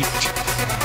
night, just like tonight.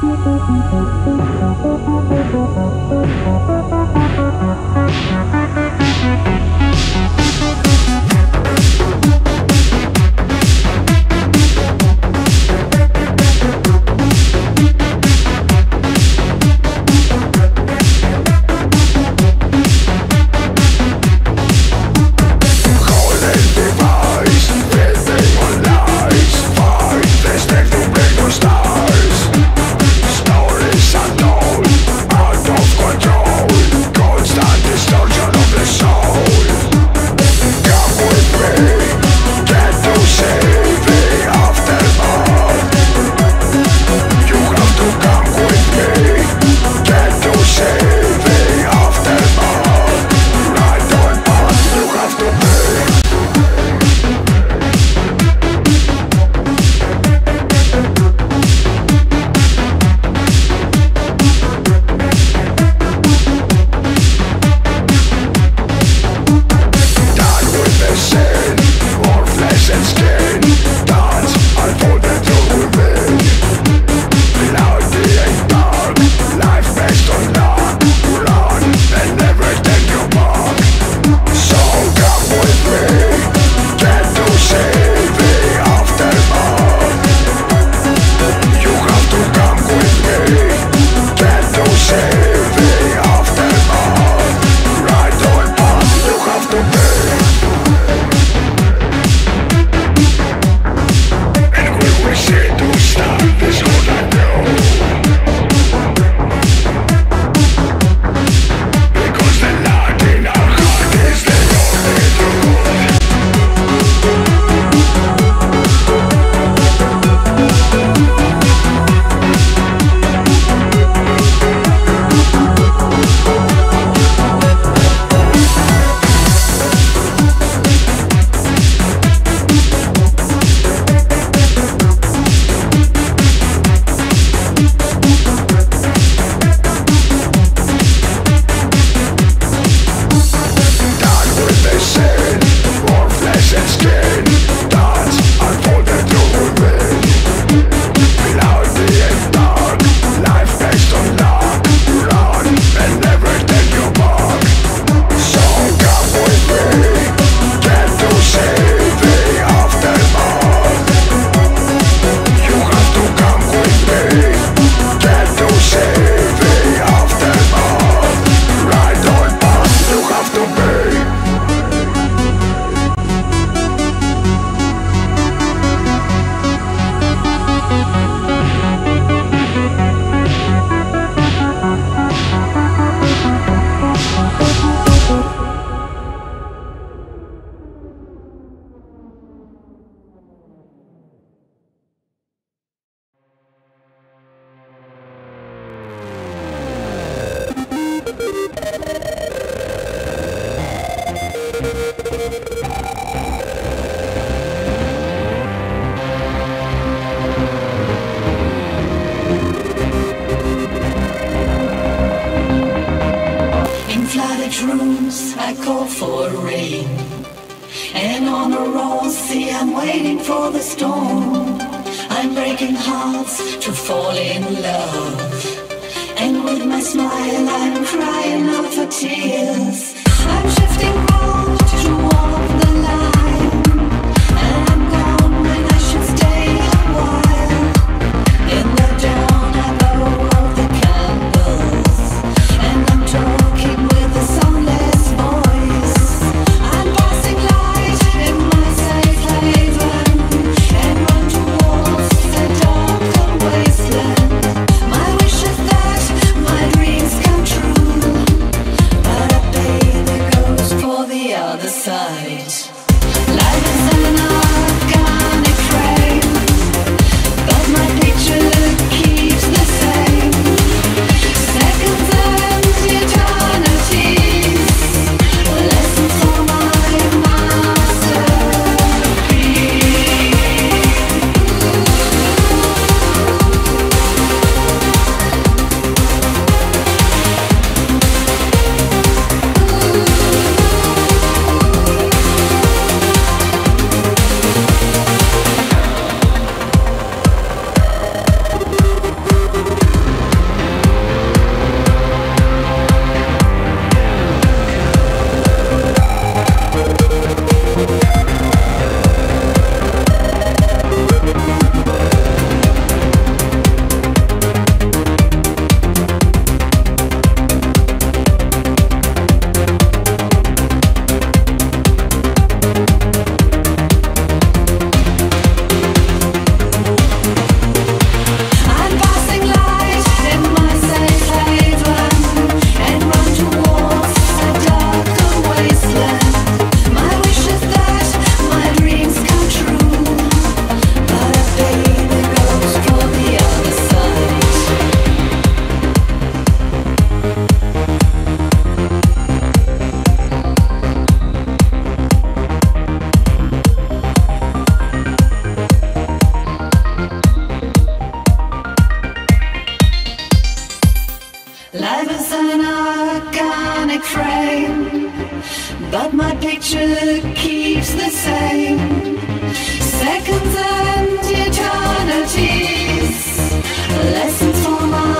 Distortion of the soul. mushrooms, I call for rain. And on a roll, see, I'm waiting for the storm. I'm breaking hearts to fall in love. And with my smile, I'm crying out for tears. I'm shifting round to walk the line. And I'm gone when I should stay a while. In the dawn, I blow out the candles. And I'm talking with a soundless voice. I'm passing light in my safe haven. And run towards the dark and wasteland. My wish is that my dreams come true. But I pay the ghost for the other side. Life is an organic frame, but my picture keeps the same. Seconds and eternities, lessons for my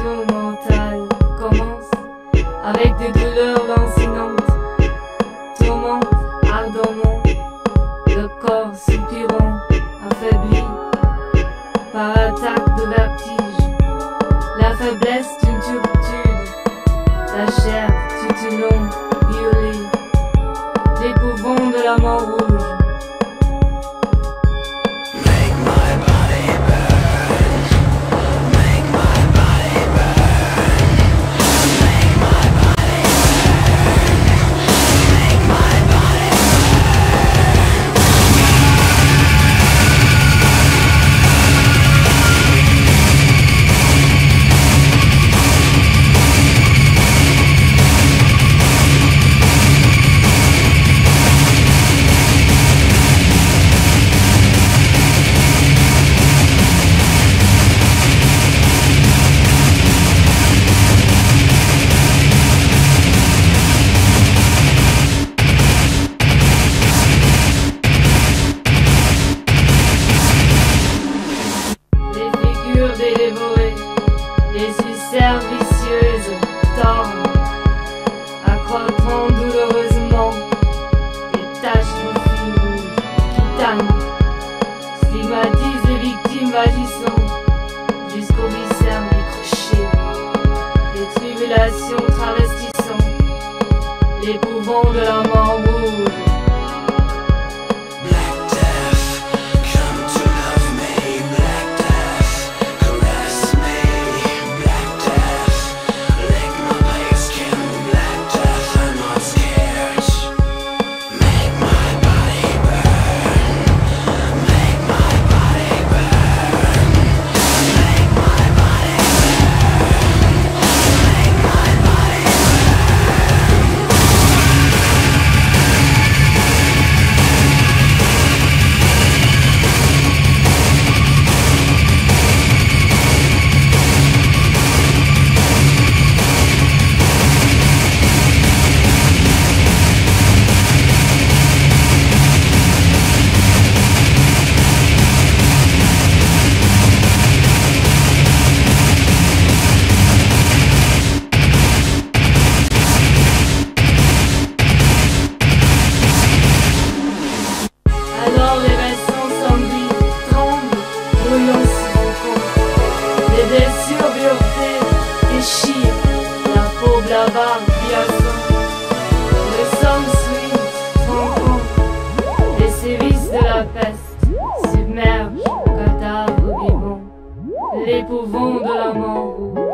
prison mentale commence avec des douleurs lancinantes, tourmente ardemment, le corps soupirant, affaibli par attaque de vertige. La faiblesse d'une turpitude, la chair titulant, violée, des poumons de la mort rouge. Dévorées, les ulcères vicieuses tornent, accroîtrant douloureusement les taches de fil rouge qui tannent, stigmatisent les victimes vagissant jusqu'au viscère décroché, les tribulations travestissant l'épouvant de la mort rouge. L'épouvant de la mort rouge.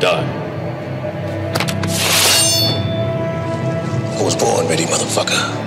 die. I was born ready, motherfucker.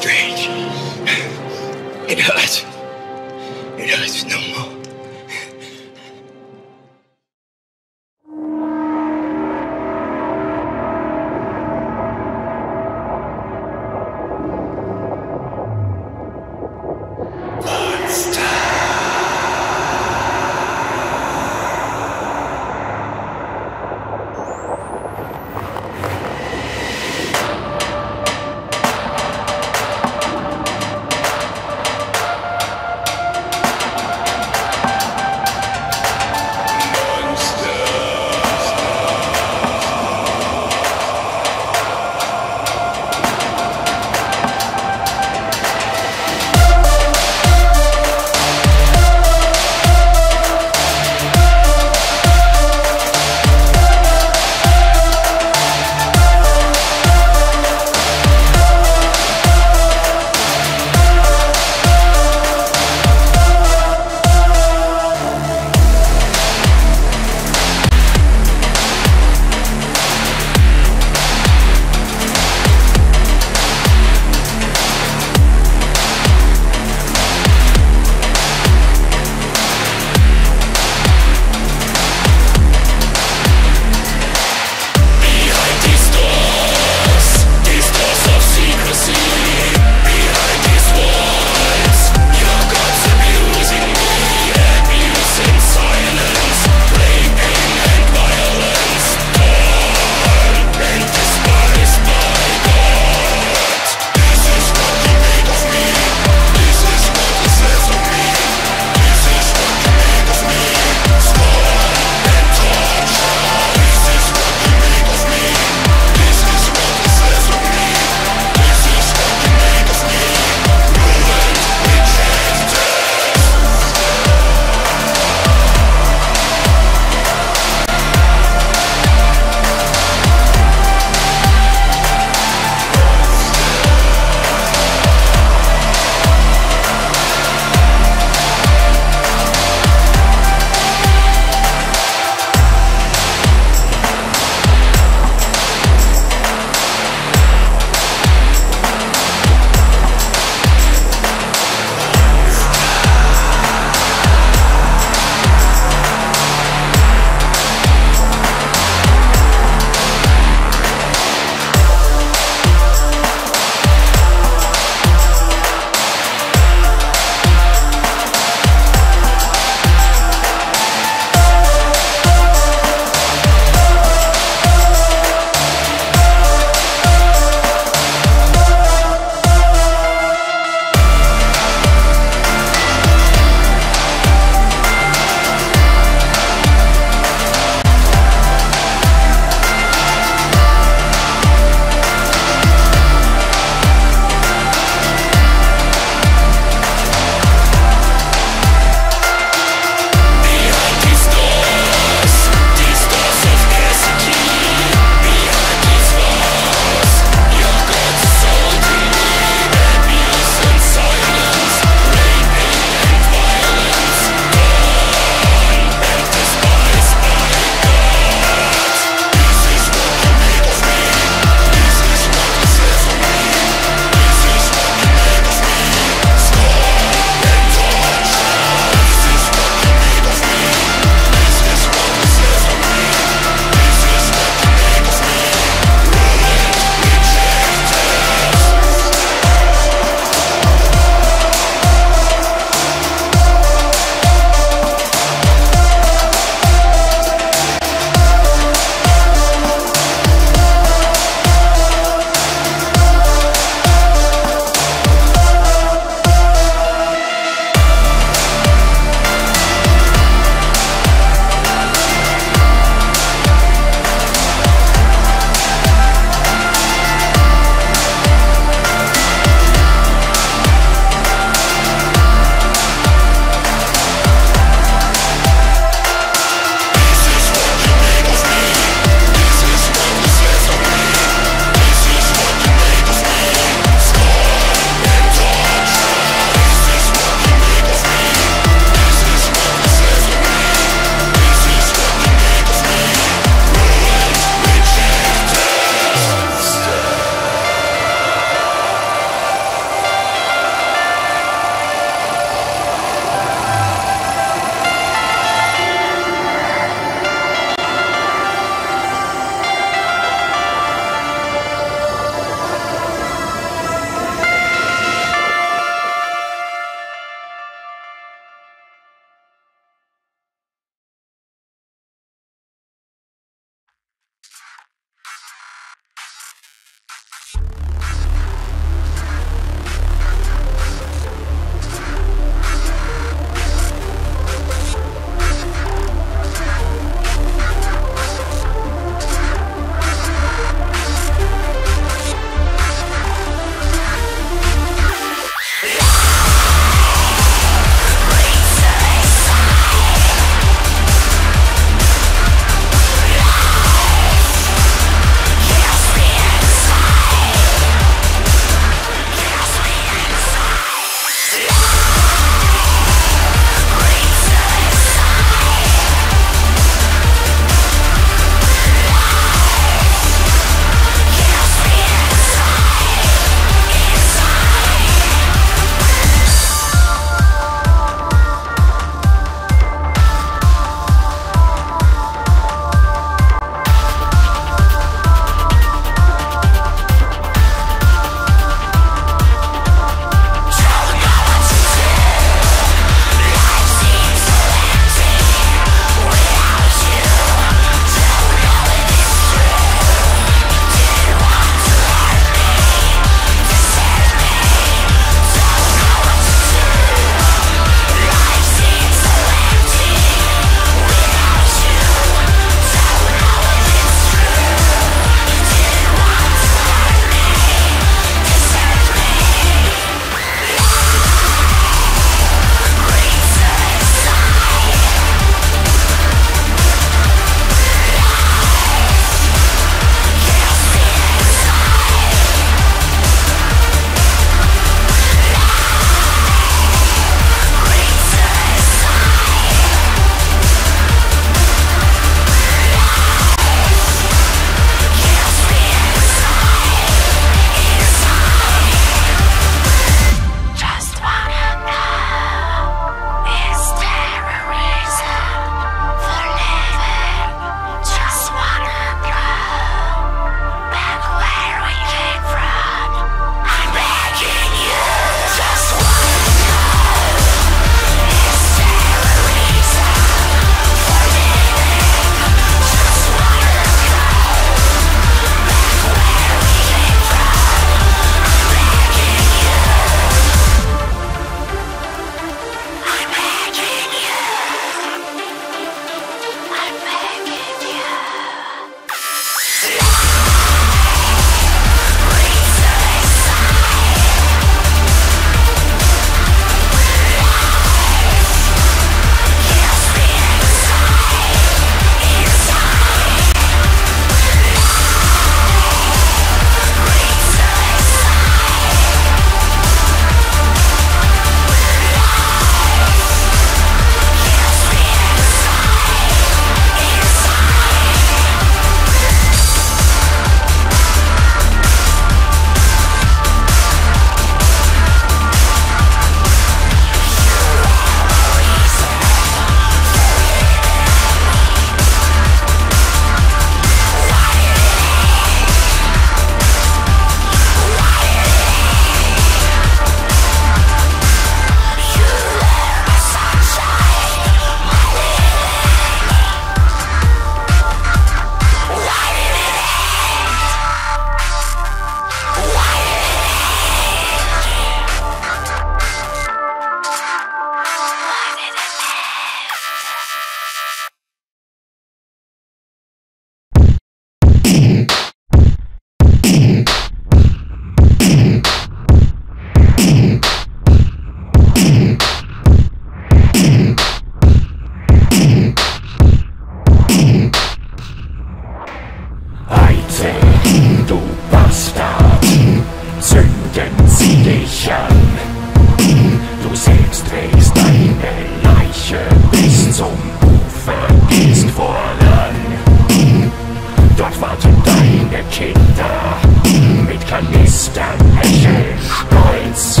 Unter Nestern Eichel stolz,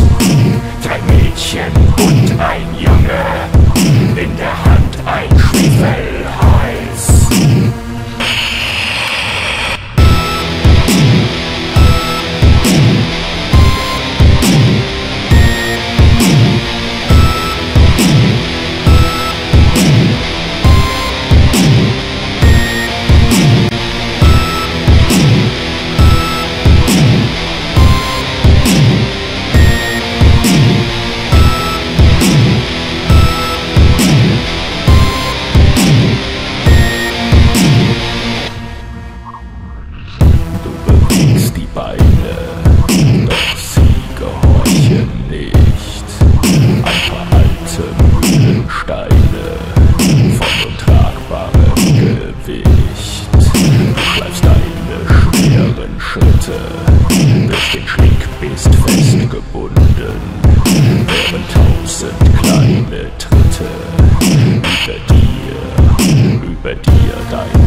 drei Mädchen und ein Junge, in der Hand ein Schwefelhals. Über dir dein